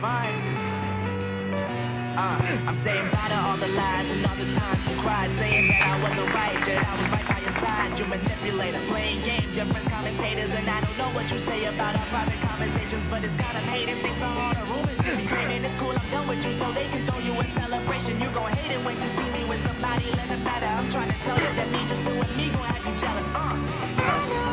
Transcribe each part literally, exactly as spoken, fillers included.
divine. Uh, I'm saying bye to all the lies and all the times you cried, saying that I wasn't right, yet I was right by your side. You manipulator, playing games, your friends commentators, and I don't know what you say about our private conversations, but it's got them hating things on all the rumors you be claiming. It's cool, I'm done with you, so they can throw you a celebration. You gon' hate it when you see me with somebody living better. I'm trying to tell you that me just doing me gon' have you jealous. Uh.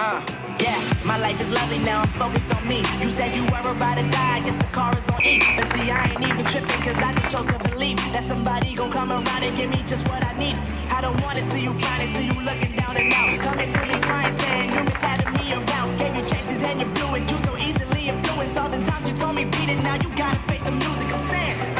Uh, yeah, my life is lovely now, I'm focused on me. You said you were about to die, I guess the car is on E. But see, I ain't even tripping, cause I just chose to believe that somebody gon' come around and give me just what I need. I don't wanna see you flying, see you looking down and out, coming to me crying, saying you miss having me around. Gave you chances and you blew it, you so easily influenced. All the times you told me beat it, now you gotta face the music, I'm saying.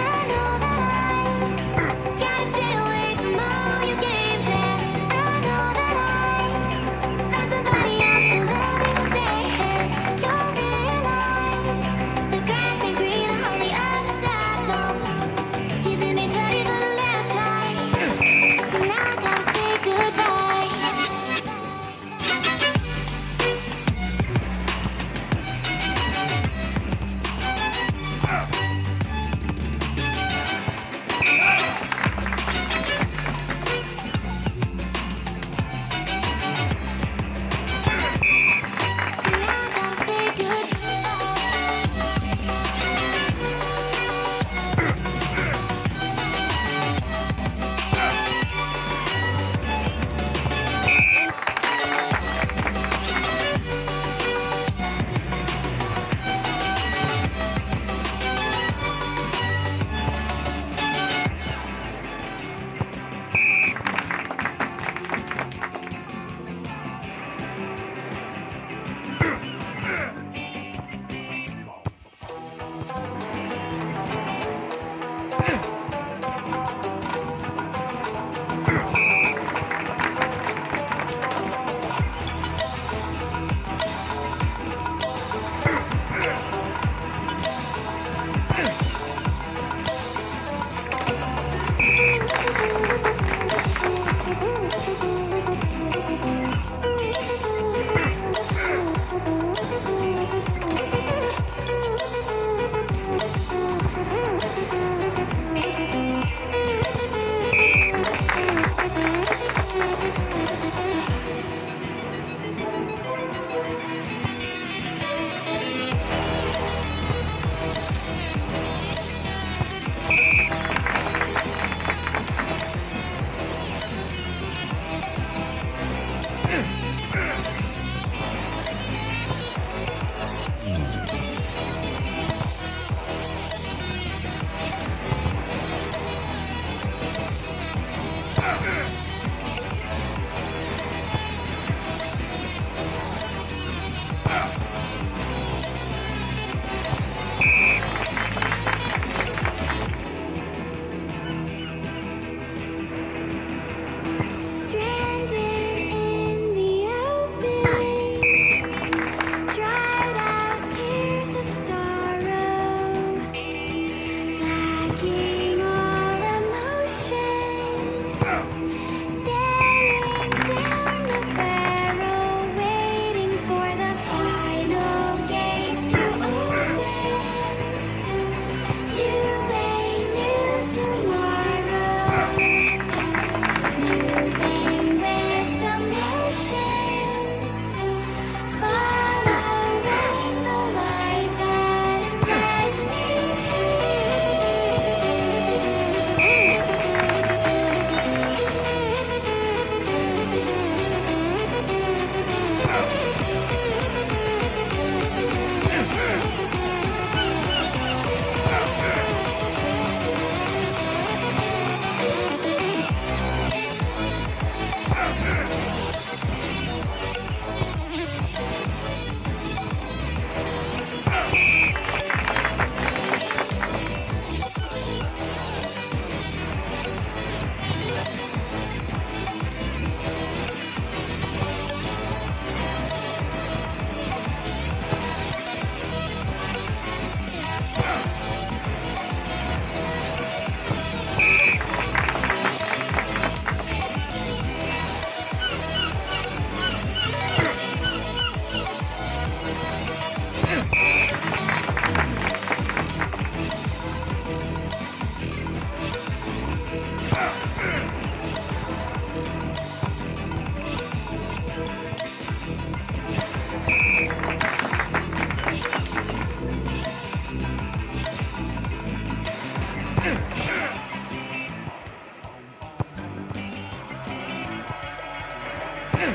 And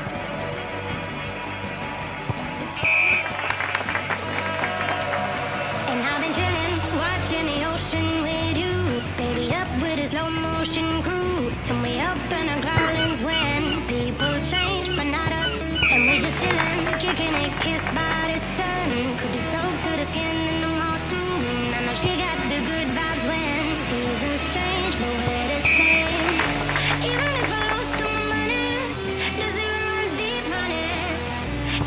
I've been chillin', watching the ocean with you, baby, up with a slow motion crew. And we up in our clouds when people change, but not us. And we just chillin', kicking it, kissed by the sun. Could be sold to the skin in the mall soon. I know she got the good vibes when seasons change, but we're the same. Even if I lost all my money, the zero runs deep, honey.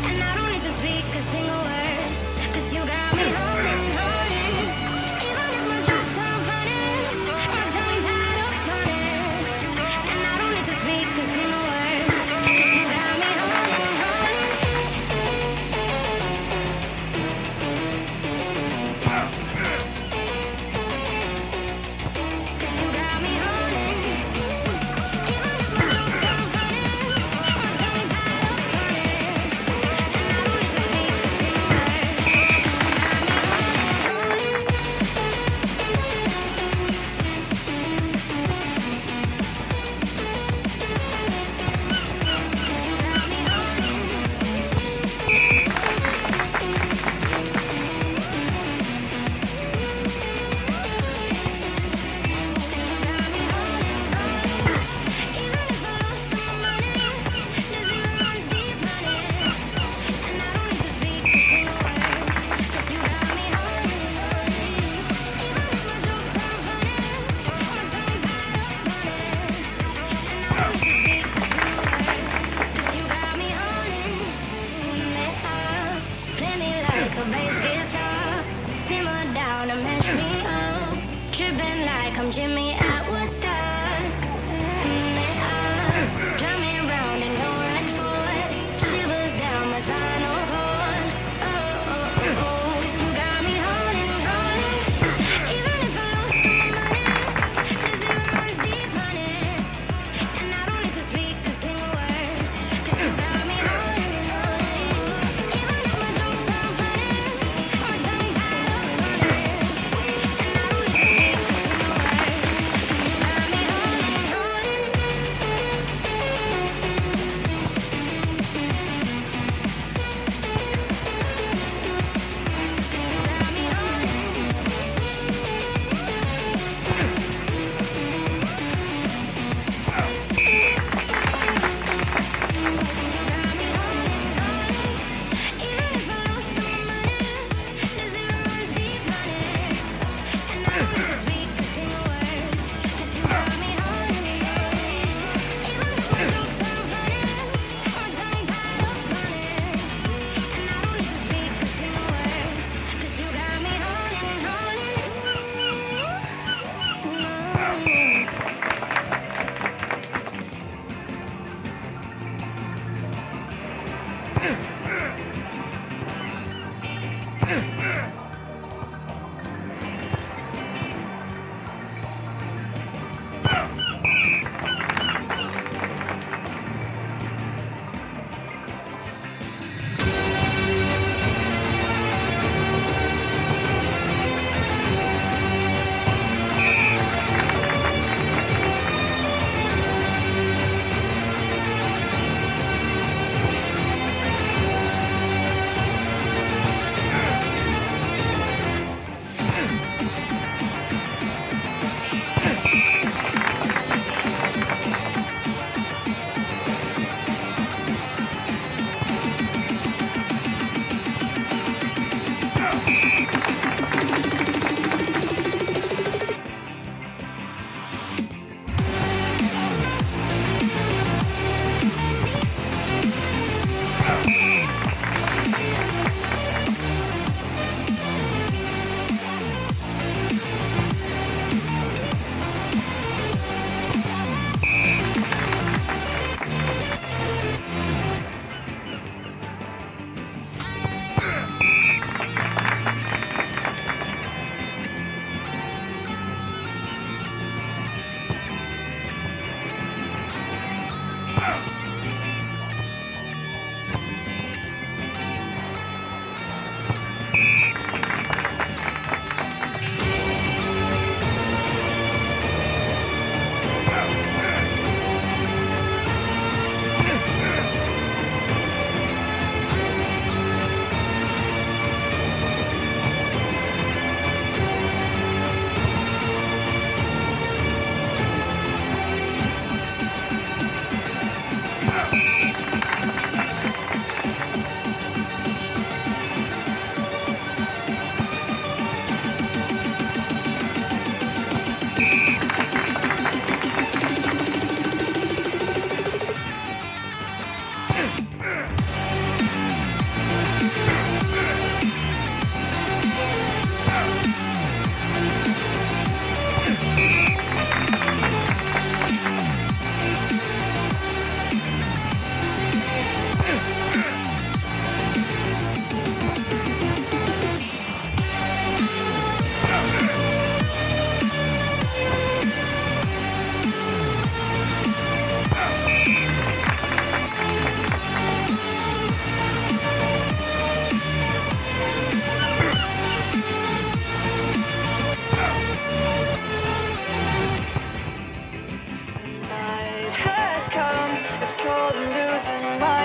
And I don't need to speak a single word, 'cause you got me holding, holding. Even if my jokes are funny, my tongue tied up, honey. And I don't need to speak a single word, 'cause you got me holding, holding.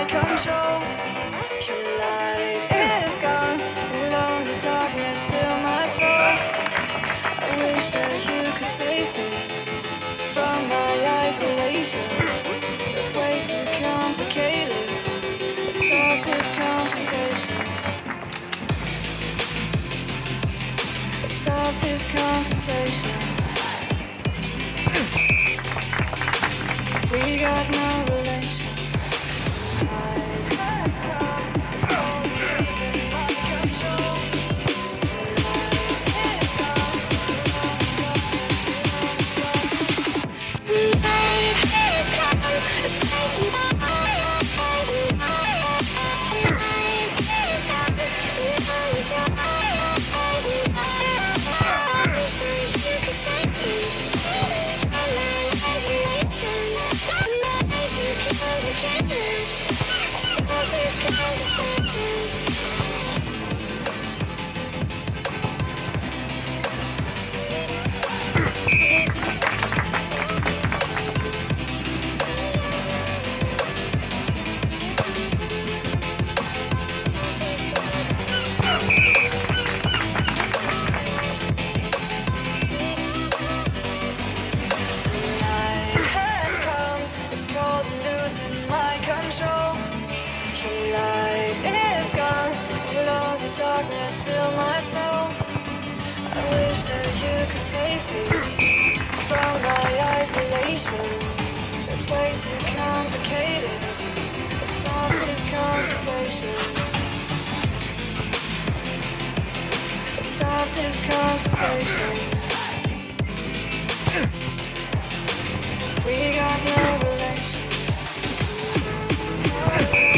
my control. Your light is gone, and lonely darkness fill my soul. I wish that you could save me from my isolation. It's way too complicated. Let's stop this conversation. Let's stop this conversation. We got no relation. It's way too complicated. Let's stop this conversation. Let's stop this conversation. We got no relation. Yeah.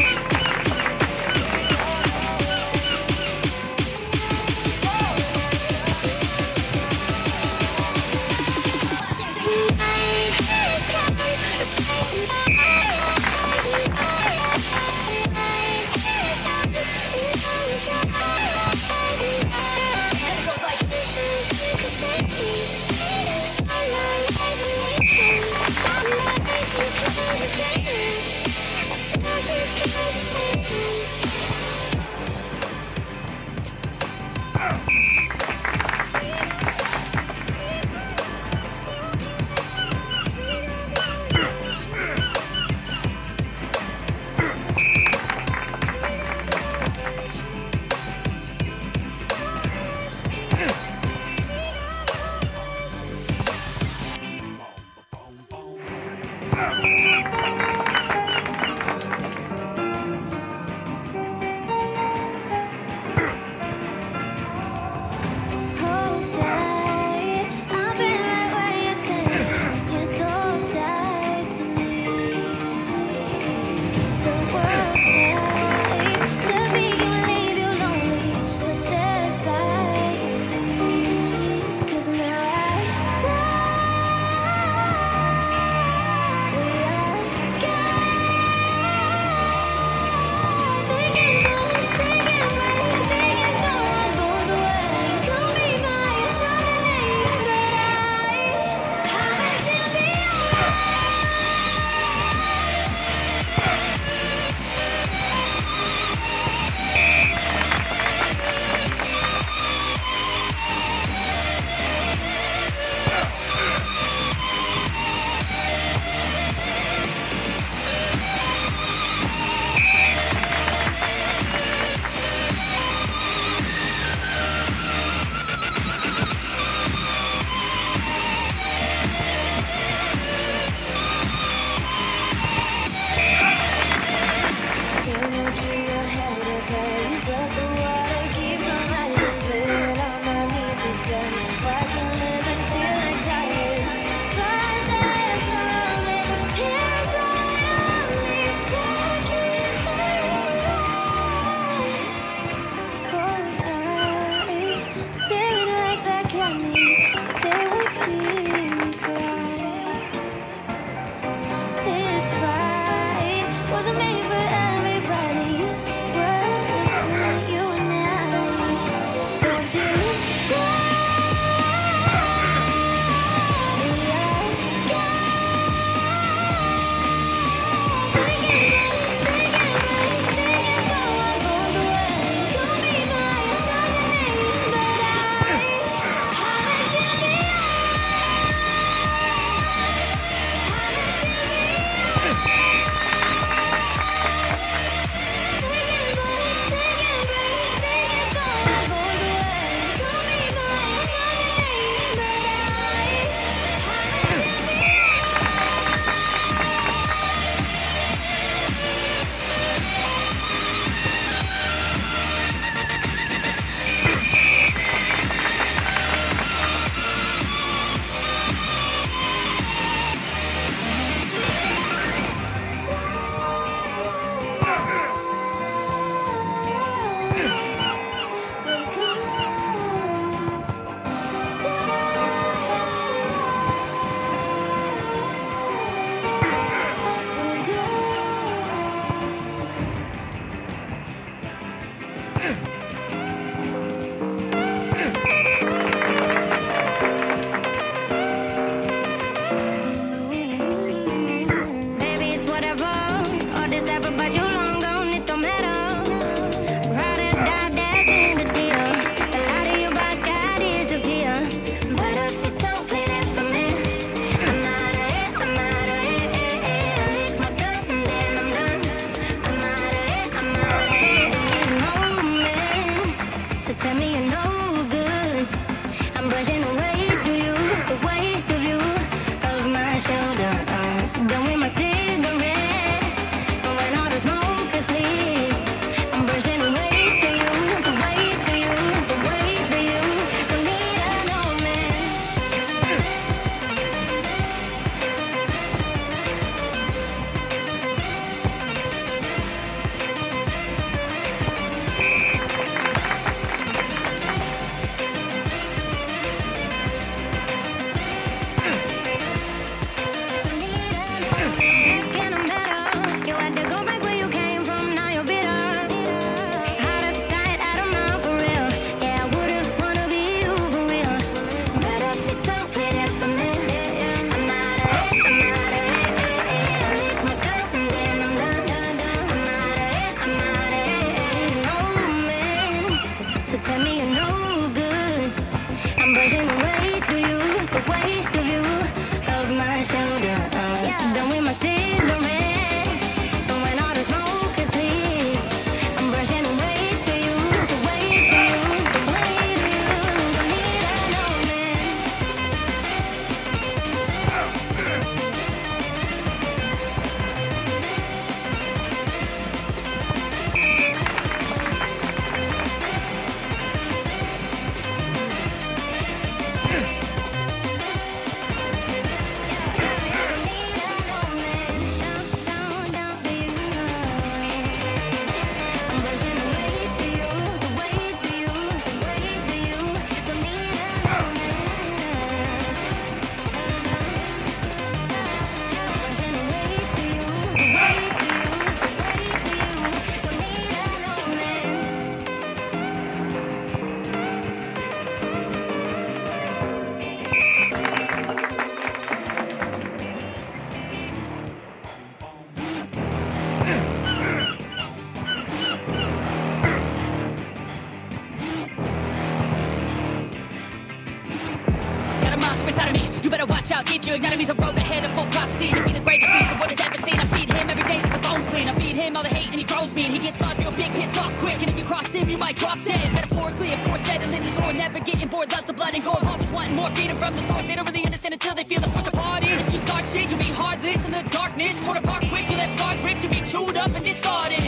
Your enemy's a road ahead of full prophecy to be the greatest beast the world has ever seen. I feed him every day that the bones clean. I feed him all the hate and he grows mean. He gets caught real big, pissed off quick, and if you cross him, you might drop dead. Metaphorically, of course, settling this war, never getting bored, loves the blood and gore. Always wanting more freedom from the source. They don't really understand until they feel the force of part in. If you start shit, you'll be heartless in the darkness. Torn apart quick, you left scars ripped, you'll be chewed up and discarded.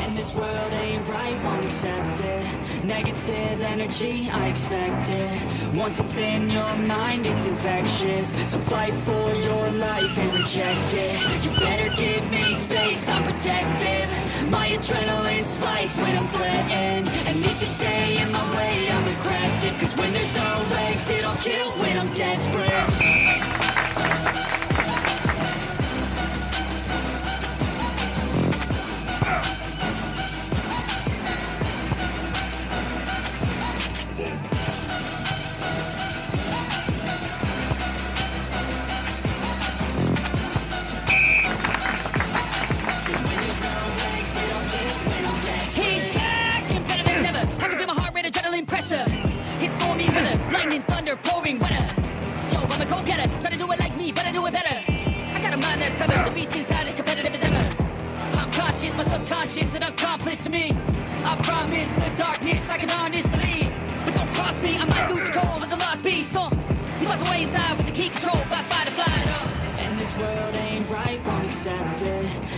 And this world ain't right, won't accept it. Negative energy, I expect it. Once it's in your mind, it's infectious. So fight for your life and reject it. You better give me space, I'm protective. My adrenaline spikes when I'm threatened. And if you stay in my way, I'm aggressive. Cause when there's no exit, I'll kill when I'm desperate.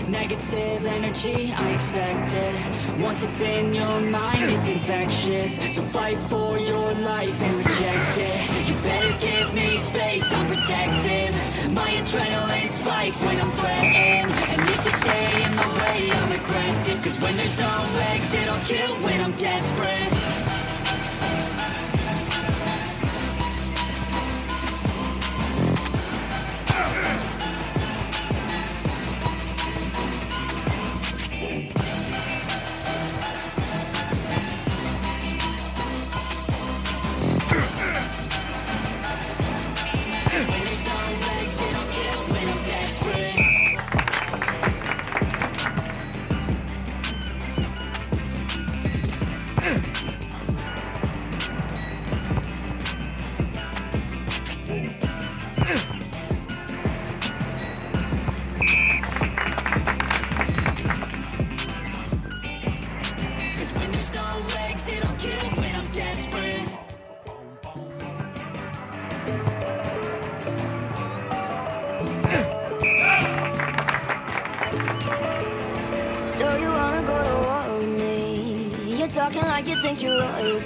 Negative energy, I expect it. Once it's in your mind, it's infectious. So fight for your life and reject it. You better give me space, I'm protective. My adrenaline spikes when I'm threatened. And if you stay in my way, I'm aggressive. Cause when there's no exit, I'll kill when I'm desperate.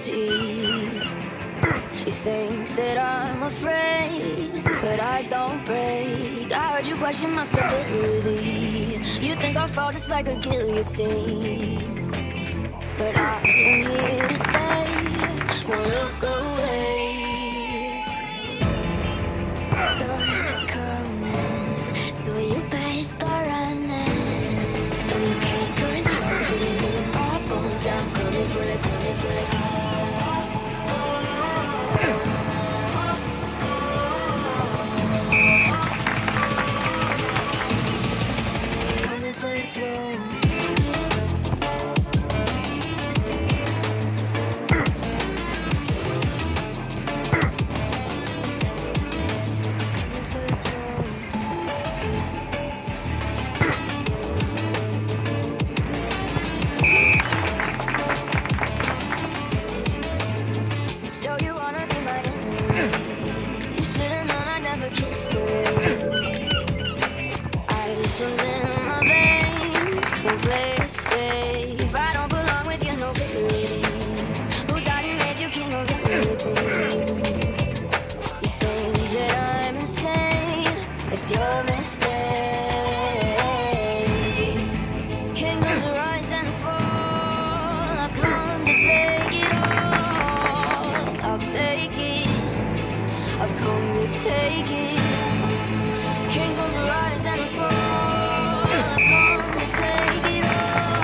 You think that I'm afraid, but I don't break. I heard you question my stability. You think I'll fall just like a guillotine, but I am here to stay. Won't look away. Storms coming, so you better start running. And you can't control feeling my bones. I'm coming for the, coming for the. Can't go to rise and fall. I'm gonna take it all.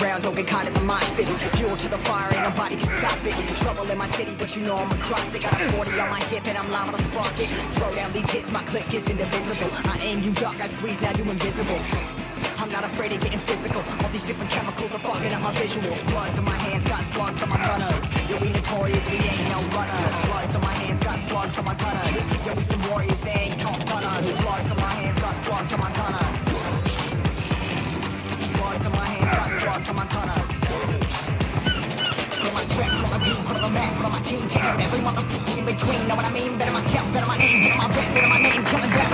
Around, don't get caught in the mosh pit. Fuel to the fire, ain't nobody can stop it. Trouble in my city, but you know I'm across it. Got a forty on my hip and I'm liable to spark it. Throw down these hits, my click is indivisible. I aim, you duck, I squeeze, now you invisible. I'm not afraid of getting physical. All these different chemicals are fucking up my visuals. Bloods on my hands, got slugs on my gunners. Yo, we notorious, we ain't no runners. Bloods on my hands, got slugs on my gunners. Yo, we some warriors, they ain't no gunners. Bloods on my hands, got slugs on my gunners. Bloods on my hands, got slugs on my gunners. Put on my strap, put on my beat, put on the rap, put on my team. Take out every motherfucker in between. Know what I mean? Better myself, better my name, better my rap, better my name, coming back.